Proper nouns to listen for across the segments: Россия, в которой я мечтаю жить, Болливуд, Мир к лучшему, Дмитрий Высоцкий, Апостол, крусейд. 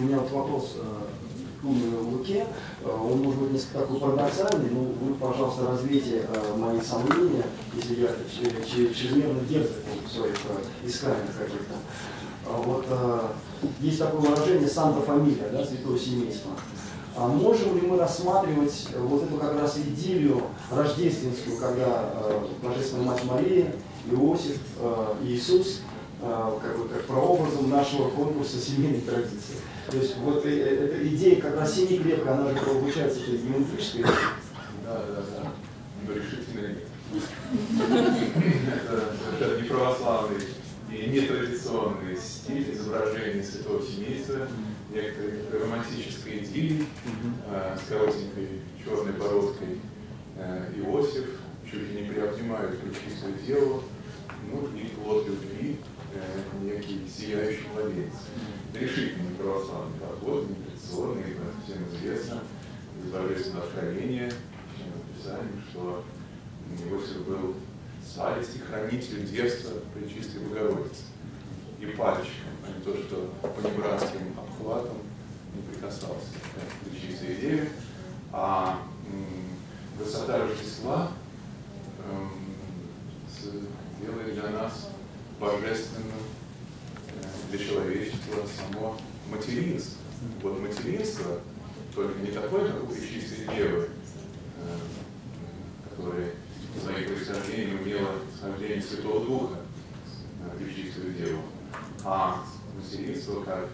у меня вот вопрос к умному Луке. Он может быть несколько такой парадоксальный, но вы, пожалуйста, развейте мои сомнения, если я чрезмерно дерзок в своих исканиях каких-то. Вот есть такое выражение «санта фамилия», да, святое семейство. А можем ли мы рассматривать вот эту как раз идиллию рождественскую, когда Божественная Мать Мария, Иосиф, Иисус, как прообразом нашего конкурса семейной традиции? То есть вот эта идея как раз семи крепко, она же получается через геометрическую. Да. Но решительно нет. Это не православный и нетрадиционный стиль изображения святого семейства, некоторой романтической идиллии с коротенькой черной бородкой. Иосиф чуть ли не приобнимает ключи свою деву, ну и плод любви, некий сияющий младенец. Решительно православный подход, нетрадиционный, всем известно, из Божественного Откровения, в Писании, что Иосиф был старец и хранитель детства Пречистой Богородицы. И пальчиком, а не то, что понебратским обхватом не прикасался к Пречистой Деве. А высота Рождества делает для нас божественным, для человечества само материнство. Вот материнство, только не такое, как у Пречистой Девы, которая своим происхождением имела снабжение Святого Духа, Пречистую Деву, а материнство как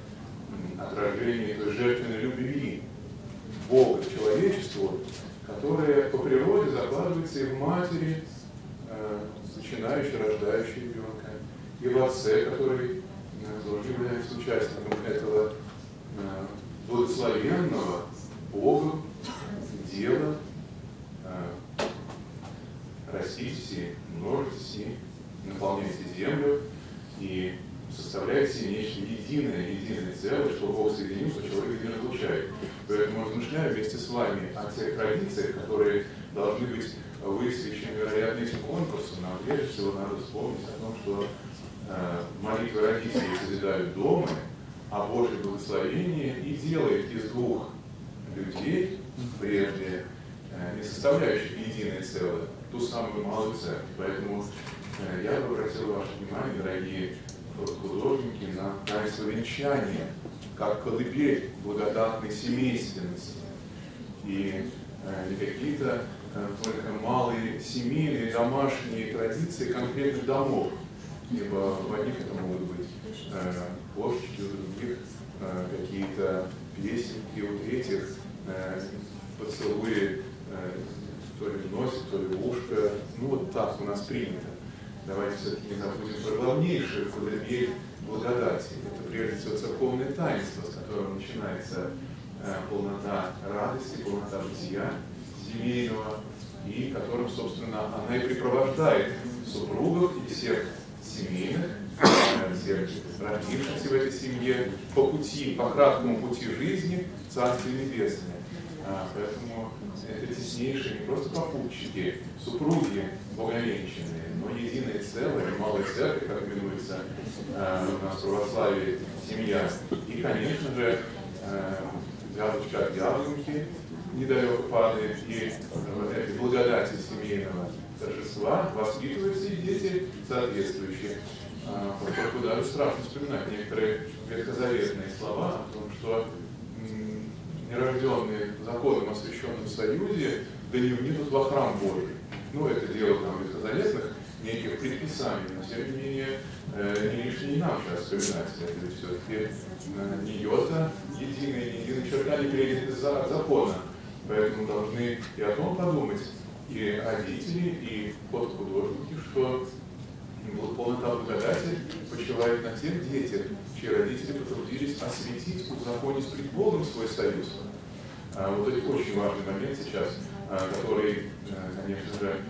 отражение той жертвенной любви Бога к человечеству, которая по природе закладывается и в матери, начинающей, рождающей ребенка, и в отце, который тоже является участником этого благословенного Богом дела «Раститесь и множитесь, и наполняйте землю», и составляет нечто единое, единое целое, что Бог соединил, что человек не разлучает. Поэтому размышляю вместе с вами о тех традициях, которые должны быть высвечены, вероятно, этим конкурсом. Нам прежде всего надо вспомнить о том, что молитвы родителей созидают дома, а Божье благословение и делает из двух людей, прежде не составляющих единое целое, ту самую малую церковь. Поэтому я бы обратил ваше внимание, дорогие художники, на таинство венчания, как колыбель благодатной семейственности. И не какие-то только малые семейные, домашние традиции конкретных домов. Ибо в одних это могут быть кошечки, у других какие-то песенки, у третьих поцелуи, то ли в носе, то ли в ушко. Ну вот так у нас принято. Давайте все-таки не забудем про главнейшую колыбель благодати. Это прежде всего церковное таинство, с которым начинается полнота радости, полнота бытия семейного, и которым, собственно, она и препровождает супругов и всех семейных, всех родившихся в этой семье по пути, по краткому пути жизни в Царстве Небесное. Поэтому это теснейшие не просто попутчики, супруги боговенчанные, но единое целое, малая церковь, как именуется у нас в православии, семья. И, конечно же, дядочка от дядушки недалеко падает, и благодати семейного торжества воспитываются и дети соответствующие. Поскольку даже страшно вспоминать некоторые ветхозаветные слова о том, что нерожденные законом о Священном Союзе, да не внесут во храм Божий. Ну, это дело там ветхозаветных неких предписаний, но тем не менее не лишний нам сейчас вспоминать. Это все-таки не йота единая черта не приедет от закона. Поэтому должны и о том подумать, и родители, и художники, что полнота благодати почивает на тех детях, чьи родители потрудились осветить, узаконить пред Богом свой союз. Вот это очень важный момент сейчас, который, конечно же,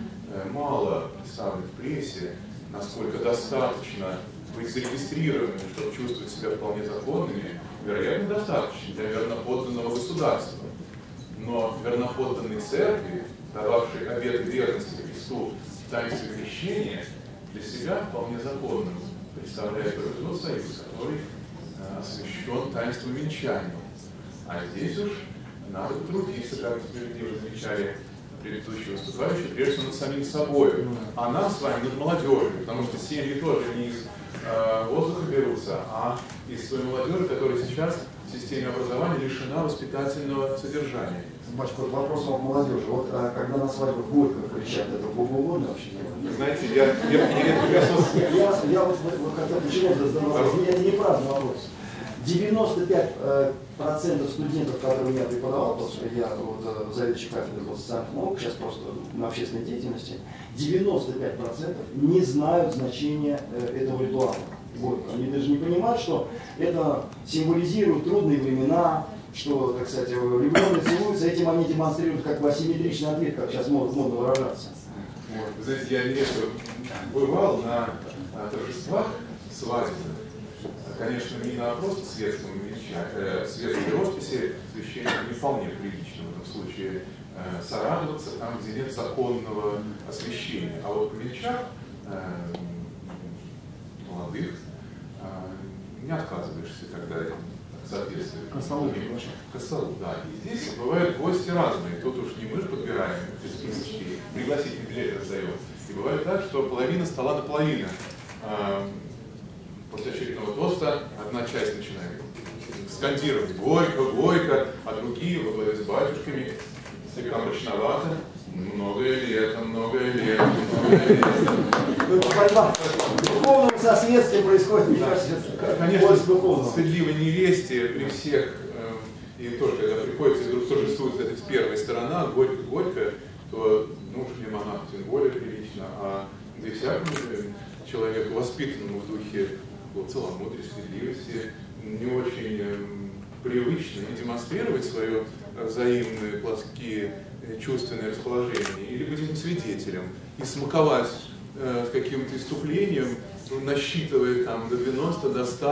мало представлен в прессе, насколько достаточно быть зарегистрированными, чтобы чувствовать себя вполне законными, вероятно, достаточно для верноподданного государства. Но верноподданной церкви, дававшей обет верности Христу в таинстве крещения, для себя вполне законным представляет Божий союз, который освящен таинством венчания. А здесь уж надо трудиться, как справедливо замечали предыдущие выступающие, прежде всего над самим собой. А нам с вами, над молодежью, потому что семьи тоже не из воздуха берутся, а из той молодежи, которая сейчас в системе образования лишена воспитательного содержания. Маш, вот вопрос о молодежи. Вот когда на свадьбу будет кричать, это богоугодно вообще не было? Знаете, я вот хотел почему задавал, это не праздный вопрос. 95% студентов, которым я преподавал, потому что я вот, заведующий кафедрой был социальных наук, сейчас просто на общественной деятельности, 95% не знают значения этого ритуала. Вот. Они даже не понимают, что это символизирует трудные времена, что, так сказать, влюбленные целуются, этим они демонстрируют как бы асимметричный ответ, как сейчас модно выражаться. Вот. Вы знаете, я летом бывал на торжествах свадебных. Конечно, не на просто светском светской росписи священник не вполне прилично в этом случае сорадоваться там, где нет законного освящения. А вот в мельчах молодых не отказываешься, когда соответствует косолу, да. И здесь бывают гости разные. Тут уж не мы же подбираем списочки, пригласительный билет раздаем. И бывает так, что половина стола на половину. После очередного тоста одна часть начинает скандировать «Горько, Горько», а другие во главе с батюшками слегка мрачновато. Многое лето. Борьба духовного со светским происходит, мне кажется. Конечно, стыдливо невесте при всех, и тоже когда приходится, и вдруг торжествует эта первая сторона, «Горько, Горько», то ну уж не монах, тем более прилично, а да и всякому человеку, воспитанному в духе целомудрия, справедливости, не очень привычно не демонстрировать свое взаимные плоские чувственные расположения или быть им свидетелем и смаковать с каким-то иступлением, насчитывая там до 90, до 100,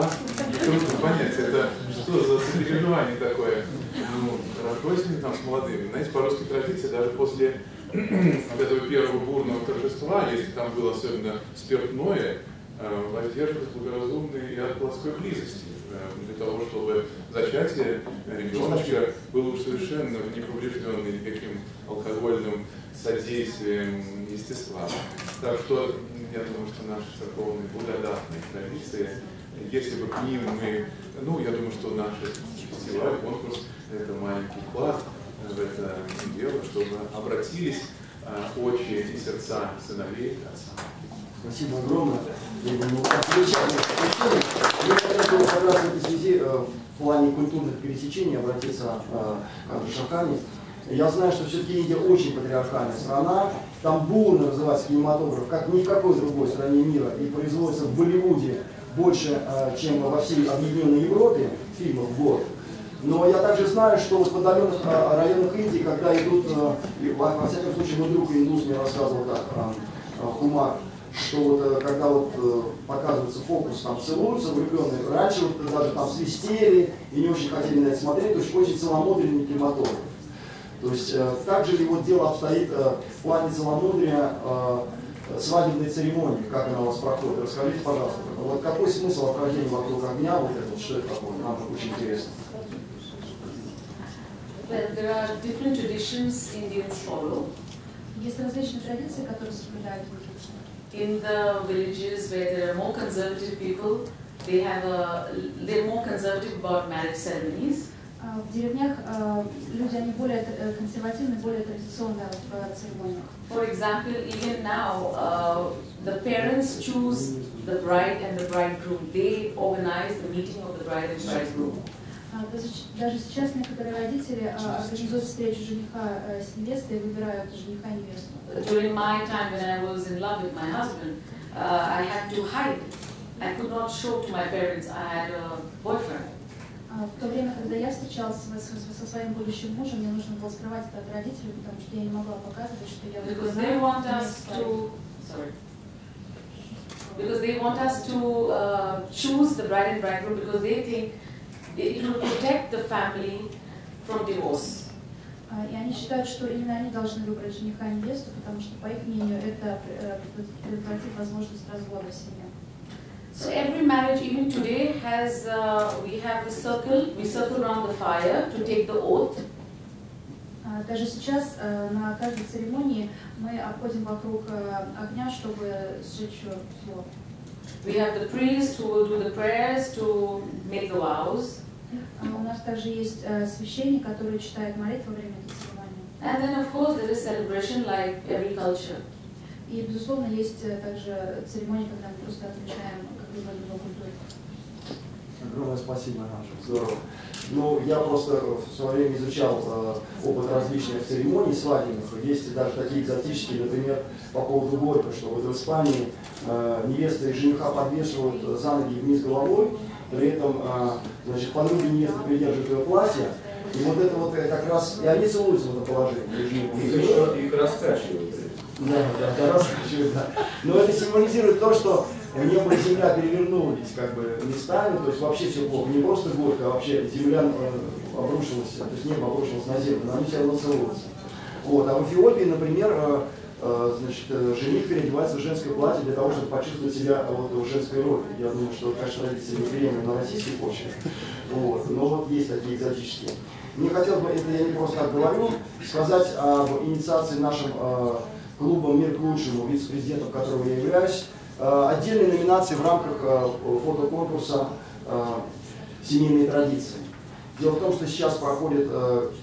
трудно понять, это что за сопереживание такое, родственники там с молодыми. Знаете, по русской традиции даже после от этого первого бурного торжества, если там было особенно спиртное, воздерживались благоразумные и от плоской близости, для того, чтобы зачатие ребеночка было уж совершенно не повреждено никаким алкогольным содействием естества. Так что, я думаю, что наши церковные благодатные традиции, если бы к ним мы, ну, я думаю, что наш фестиваль, конкурс, это маленький вклад в это дело, чтобы обратились очи и сердца сыновей и отца. Спасибо огромное. Я хотел бы как раз в этой связи в плане культурных пересечений обратиться к Андрушакане. Я знаю, что все-таки Индия очень патриархальная страна. Там бурно развивается кинематограф, как ни в какой другой стране мира. И производится в Болливуде больше, чем во всей объединенной Европе фильмов в год. Но я также знаю, что в отдаленных районах Индии, когда идут, во всяком случае, мой друг индус мне рассказывал так, Хумар, что вот, когда вот показывается фокус, там целуются влюбленные, раньше вот, даже там свистели и не очень хотели на это смотреть, то есть очень целомудренный кинематограф. То есть так же ли вот дело обстоит в плане целомудрия свадебной церемонии, как она у вас проходит? Расскажите, пожалуйста, вот какой смысл отправления вокруг огня, вот это, что это такое, нам очень интересно. Есть различные традиции, которые соблюдают in the villages where there are more conservative people, they're more conservative about marriage ceremonies. В деревнях люди они более консервативны, более традиционны в церемониях. For example, even now, the parents choose the bride and the bridegroom. They organize the meeting of the bride and bridegroom. Даже сейчас некоторые родители организуют встречу жениха с невестой и выбирают жениха и невесту. During my time when I was in love with my husband, I had to hide. I could not show to my parents I had a boyfriend. В то время, когда я встречалась со своим будущим мужем, мне нужно было скрывать это от родителей, потому что я не могла показывать, что я Because they want us to choose the bride and bridegroom because they think it will protect the family from divorce. И они считают, что именно они должны выбрать жениха и невесту, потому что, по их мнению, это предотвратит возможность развода в семье. challenge even today has we have we circle around the fire to take the oath. Даже сейчас на каждой церемонии мы обходим вокруг огня, чтобы сжечь слово. We have the priests who will do the prayers to make the vows. У нас также есть священник, который читает молитву во время церемонии. And then of course there is celebration like every culture. И безусловно есть также церемония, когда мы просто отмечаем какую-либо культуру. Огромное спасибо, Анжи. Здорово. Ну, я просто в свое время изучал опыт различных церемоний свадебных. Есть даже такие экзотические, например, по поводу горька, что вот в Испании невесты и жениха подвешивают за ноги вниз головой, при этом, значит, подруги невесты придерживают ее платье, и вот это вот как раз, и они целуются в это положение. И еще их раскачивают. Да, раскачивают, да. Но это символизирует то, что небо и земля перевернулись как бы местами, то есть вообще все плохо, не просто горько, а вообще земля обрушилась, то есть небо обрушилось на землю, но они все равно целуются. Вот. А в Эфиопии, например, значит, жених переодевается в женское платье для того, чтобы почувствовать себя вот в женской роли. Я думаю, что, конечно, традиция не временно на российской почве, вот. Но вот есть такие экзотические. Мне хотелось бы, это я не просто так говорю, сказать об инициации нашим клубом «Мир к лучшему», вице-президентом которого я являюсь, отдельные номинации в рамках фотоконкурса «Семейные традиции». Дело в том, что сейчас проходит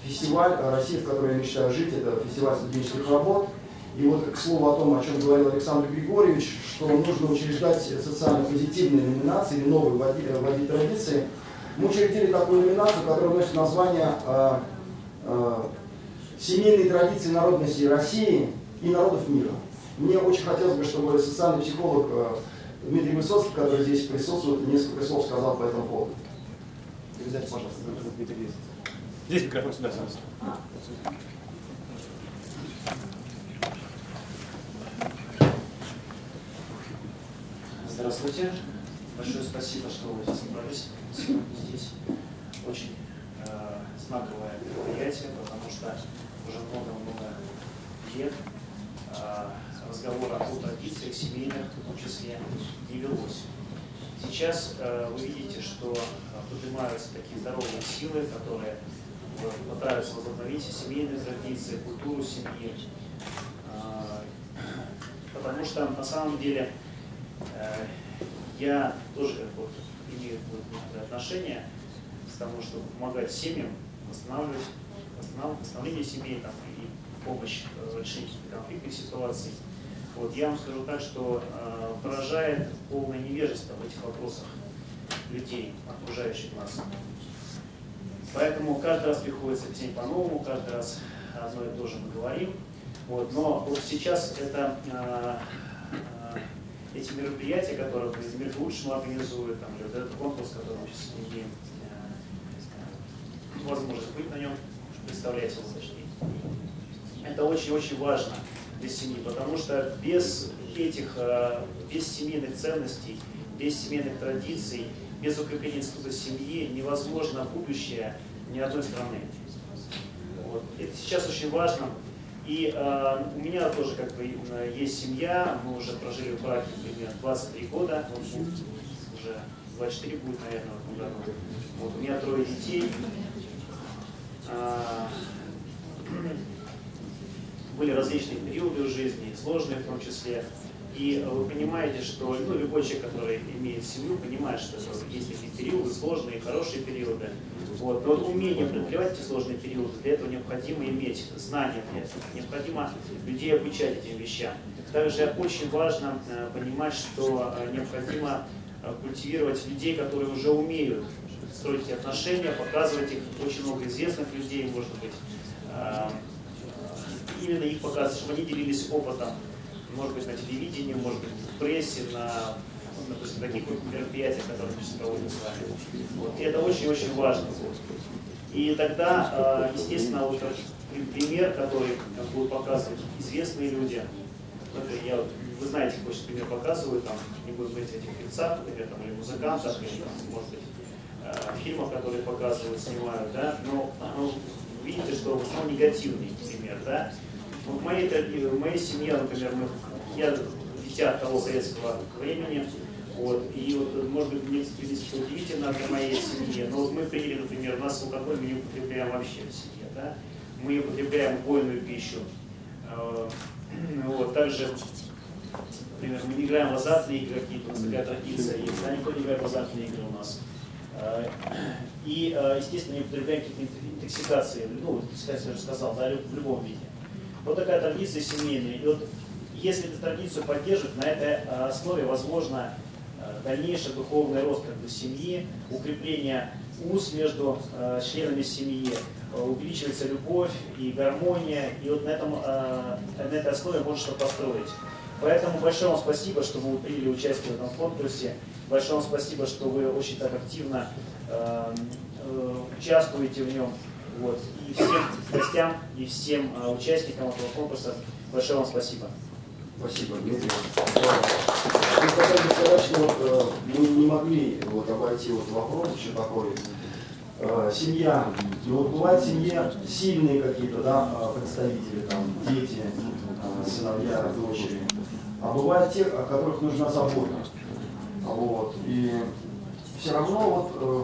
фестиваль «Россия, в которой я мечтаю жить», это фестиваль студенческих работ. И вот, к слову о том, о чем говорил Александр Григорьевич, что нужно учреждать социально-позитивные номинации или новые вводить традиции, мы учредили такую номинацию, которая носит название «Семейные традиции народности России и народов мира». Мне очень хотелось бы, чтобы социальный психолог Дмитрий Высоцкий, который здесь присутствует, несколько слов сказал по этому поводу. Передайте, пожалуйста, Дмитрий. Здесь микрофон сюда, сам. Здравствуйте. Большое спасибо, что вы собрались сегодня здесь. Очень знаковое мероприятие, потому что уже много-много лет разговора о традициях семейных, в том числе, не велось. Сейчас вы видите, что поднимаются такие здоровые силы, которые пытаются возобновить семейные традиции, культуру семьи. Потому что, на самом деле, я тоже как бы имею отношение к тому, чтобы помогать семьям, восстановление семей там, и помощь в решении конфликтной ситуации. Вот, я вам скажу так, что поражает полное невежество в этих вопросах людей, окружающих нас. Поэтому каждый раз приходится к тем по-новому, каждый раз одно и то же мы говорим. Вот, но вот сейчас это, эти мероприятия, которые «Мир к лучшему» организует, там, или вот этот конкурс, который мы сейчас имеем возможность быть на нем, представлять его. Это очень-очень важно для семьи, потому что без семейных ценностей, без семейных традиций, без укрепления института семьи невозможно будущее ни одной страны. Вот. Это сейчас очень важно. И у меня тоже как бы есть семья, мы уже прожили в браке примерно 23 года, уже 24 будет, наверное, в этом году. Вот, у меня 3 детей. Были различные периоды в жизни, сложные в том числе. И вы понимаете, что любой человек, который имеет семью, понимает, что есть такие периоды, сложные, хорошие периоды. Вот. Но умение преодолевать эти сложные периоды, для этого необходимо иметь знания, необходимо людей обучать этим вещам. Также очень важно понимать, что необходимо культивировать людей, которые уже умеют строить отношения, показывать их. Очень много известных людей, может быть, именно их показывать, чтобы они делились опытом. Может быть, на телевидении, может быть, в прессе, допустим, на таких мероприятиях, которые мы сейчас проводим с вами. Вот. И это очень-очень важно. И тогда, естественно, вот пример, который будут показывать известные люди, вы знаете, какой пример показывают, там, не будем говорить о этих певцах, например, там, или музыкантах, или, там, может быть, фильмах, которые показывают, снимают, да, но видите, что в основном негативный пример, да. В моей семье, например, я дитя того советского времени, Вот. И вот, может быть, мне здесь удивительно для моей семьи, но вот мы приняли, например, у нас алкоголь мы не употребляем вообще в семье, да? Мы употребляем убойную пищу. Вот. Также, например, мы не играем в азартные игры, какие-то у нас такая традиция есть, да? Никто не играет в азартные игры у нас. И, естественно, не употребляем какие-то интоксикации, ну, интоксикации я уже сказал, да, в любом виде. Вот такая традиция семейная. И вот если эту традицию поддерживать, на этой основе возможно дальнейший духовный рост как бы семьи, укрепление уз между членами семьи, увеличивается любовь и гармония. И вот на этой основе можно что-то построить. Поэтому большое вам спасибо, что вы приняли участие в этом конкурсе. Большое вам спасибо, что вы очень так активно участвуете в нем. Вот. И всем гостям, и всем участникам этого конкурса большое вам спасибо. Спасибо, Дмитрий. Мы не могли обойти вопрос еще такой. Семья. Бывают в семье сильные какие-то, да, представители, там, дети, сыновья, дочери. А бывают те, о которых нужна забота. Вот. И все равно